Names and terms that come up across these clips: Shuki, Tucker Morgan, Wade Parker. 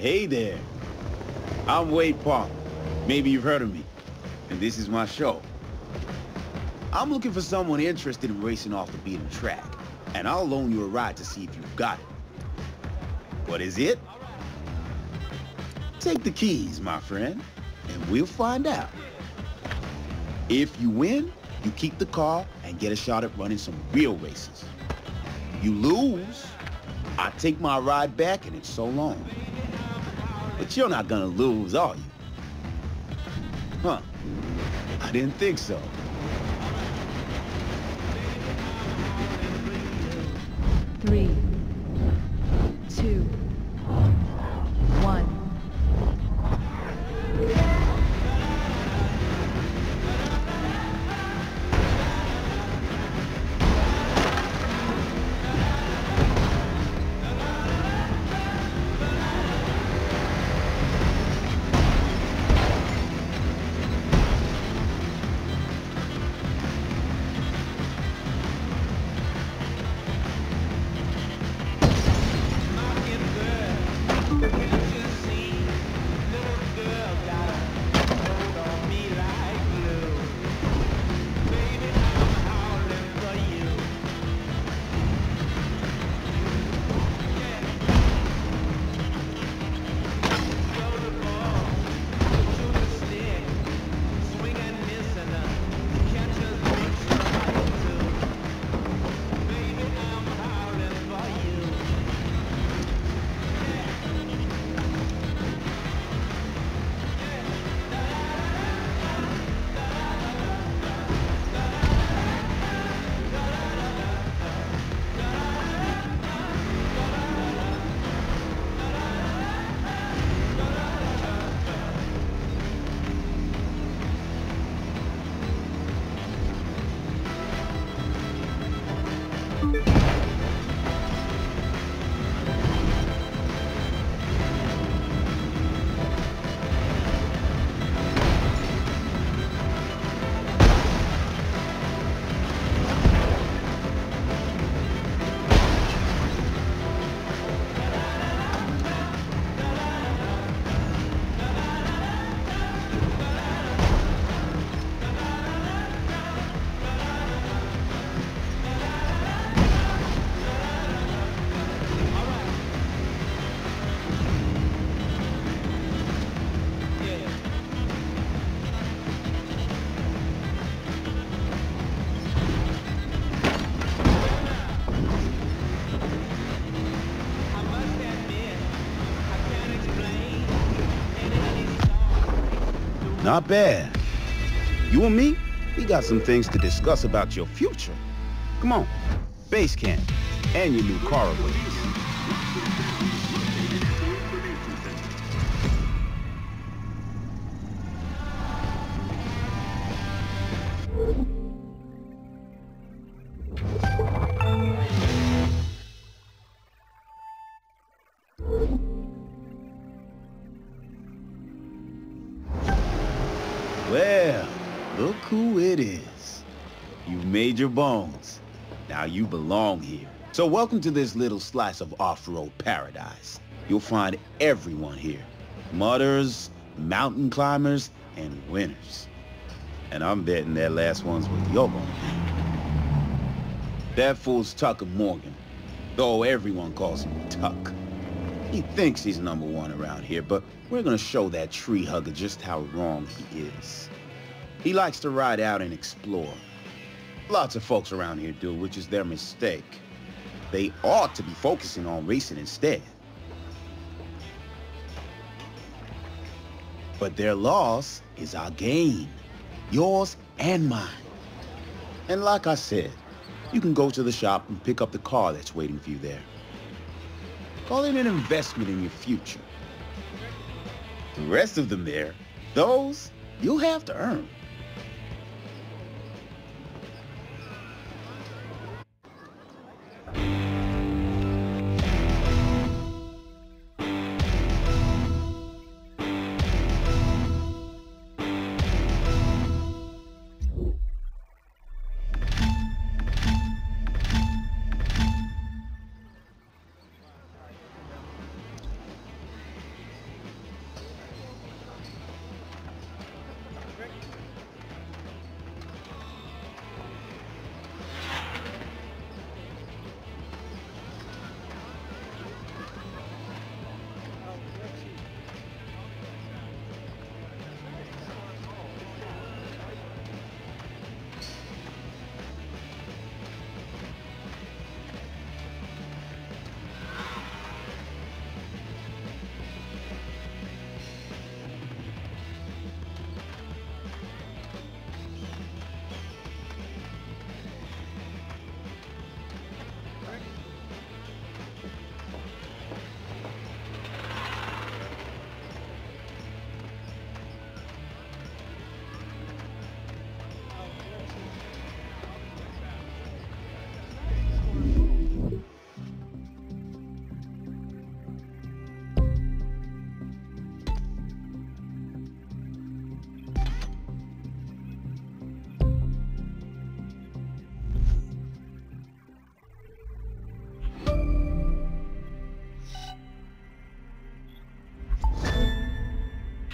Hey there, I'm Wade Parker. Maybe you've heard of me, and this is my show. I'm looking for someone interested in racing off the beaten track, and I'll loan you a ride to see if you've got it. What is it? Take the keys, my friend, and we'll find out. If you win, you keep the car and get a shot at running some real races. You lose, I take my ride back and it's so long. But you're not gonna lose, are you? Huh, I didn't think so. Three, two, one. Not bad. You and me, we got some things to discuss about your future. Come on, base camp and your new car awaits. Well, look who it is. You've made your bones. Now you belong here. So welcome to this little slice of off-road paradise. You'll find everyone here. Mudders, mountain climbers, and winners. And I'm betting that last one's what you're gonna be. That fool's Tucker Morgan, though everyone calls him Tuck. He thinks he's number one around here, but we're gonna show that tree hugger just how wrong he is. He likes to ride out and explore. Lots of folks around here do, which is their mistake. They ought to be focusing on racing instead. But their loss is our gain, yours and mine. And like I said, you can go to the shop and pick up the car that's waiting for you there. Call it an investment in your future. The rest of them there, those you'll have to earn.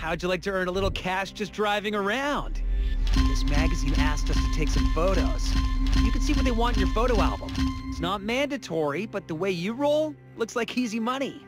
How'd you like to earn a little cash just driving around? This magazine asked us to take some photos. You can see what they want in your photo album. It's not mandatory, but the way you roll looks like easy money.